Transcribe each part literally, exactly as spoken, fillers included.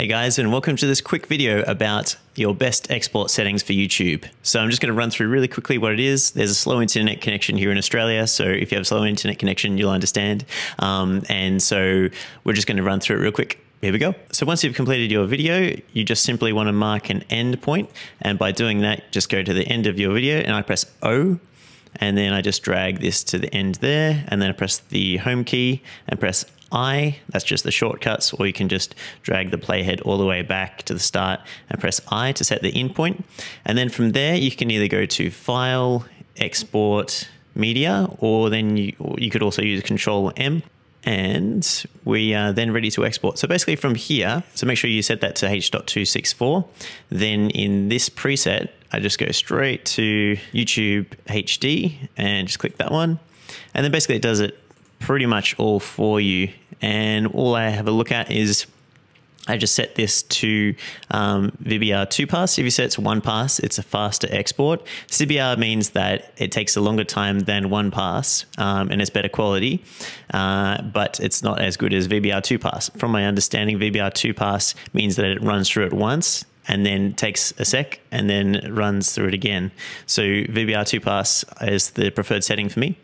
Hey guys, and welcome to this quick video about your best export settings for YouTube. So I'm just going to run through really quickly what it is. There's a slow internet connection here in Australia, so if you have a slow internet connection, you'll understand. Um, and so we're just going to run through it real quick. Here we go. So once you've completed your video, you just simply want to mark an end point. And by doing that, just go to the end of your video and I press O. And then I just drag this to the end there, and then I press the home key and press I. That's just the shortcuts, or you can just drag the playhead all the way back to the start and press I to set the end point. And then from there, you can either go to File, Export, Media, or then you, or you could also use Control M. And we are then ready to export. So basically from here, so make sure you set that to H dot two six four. Then in this preset, I just go straight to YouTube H D and just click that one. And then basically it does it pretty much all for you. And all I have a look at is I just set this to um, V B R two pass. If you set it to one pass, it's a faster export. C B R means that it takes a longer time than one pass um, and it's better quality, uh, but it's not as good as V B R two pass. From my understanding, V B R two pass means that it runs through it once and then takes a sec and then runs through it again. So V B R two pass is the preferred setting for me.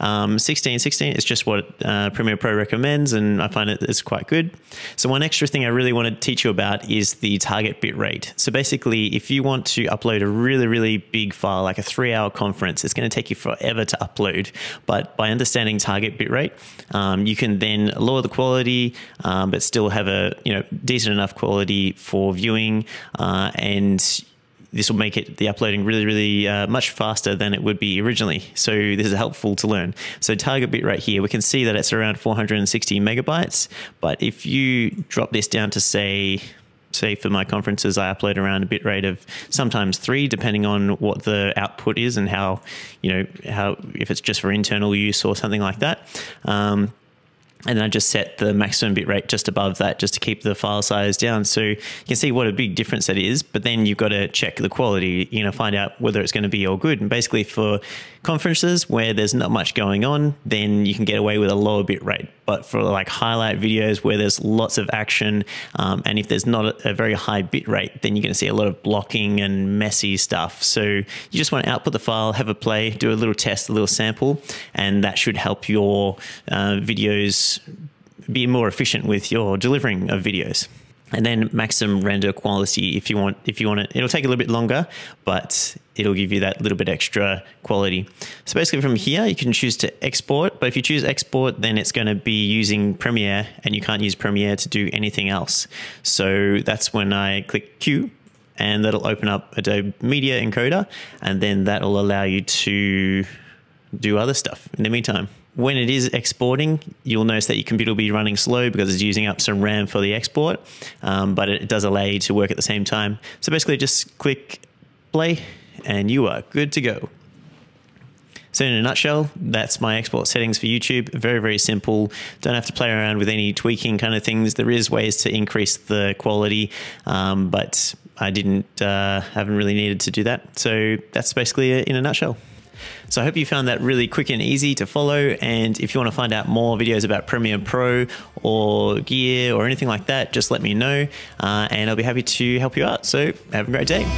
Um, sixteen sixteen is just what uh, Premiere Pro recommends, and I find it it's quite good. So one extra thing I really want to teach you about is the target bit rate. So basically, if you want to upload a really, really big file, like a three hour conference, it's going to take you forever to upload. But by understanding target bit rate, um, you can then lower the quality, um, but still have a you know decent enough quality for viewing, uh, and this will make it the uploading really, really uh, much faster than it would be originally. So this is helpful to learn. So target bit right here, we can see that it's around four hundred sixty megabytes. But if you drop this down to say, say for my conferences, I upload around a bit rate of sometimes three, depending on what the output is and how, you know, how if it's just for internal use or something like that. Um, And then I just set the maximum bit rate just above that just to keep the file size down. So you can see what a big difference that is, but then you've got to check the quality, you know, find out whether it's going to be all good. And basically for conferences where there's not much going on, then you can get away with a lower bit rate. But for like highlight videos where there's lots of action, um, and if there's not a very high bit rate, then you're going to see a lot of blocking and messy stuff. So you just want to output the file, have a play, do a little test, a little sample, and that should help your uh, videos be more efficient with your delivering of videos. And then maximum render quality if you want if you want it. It'll take a little bit longer, but it'll give you that little bit extra quality. So basically from here, you can choose to export, but if you choose export, then it's going to be using Premiere and you can't use Premiere to do anything else. So that's when I click Q, and that'll open up Adobe Media Encoder, and then that'll allow you to do other stuff in the meantime. When it is exporting, you'll notice that your computer will be running slow because it's using up some RAM for the export, um, but it does allow you to work at the same time. So basically just click play and you are good to go. So in a nutshell, that's my export settings for YouTube. Very, very simple. Don't have to play around with any tweaking kind of things. There is ways to increase the quality, um, but I didn't, uh, haven't really needed to do that. So that's basically it in a nutshell. So I hope you found that really quick and easy to follow. And if you want to find out more videos about Premiere Pro or gear or anything like that, just let me know, uh, and I'll be happy to help you out. So have a great day.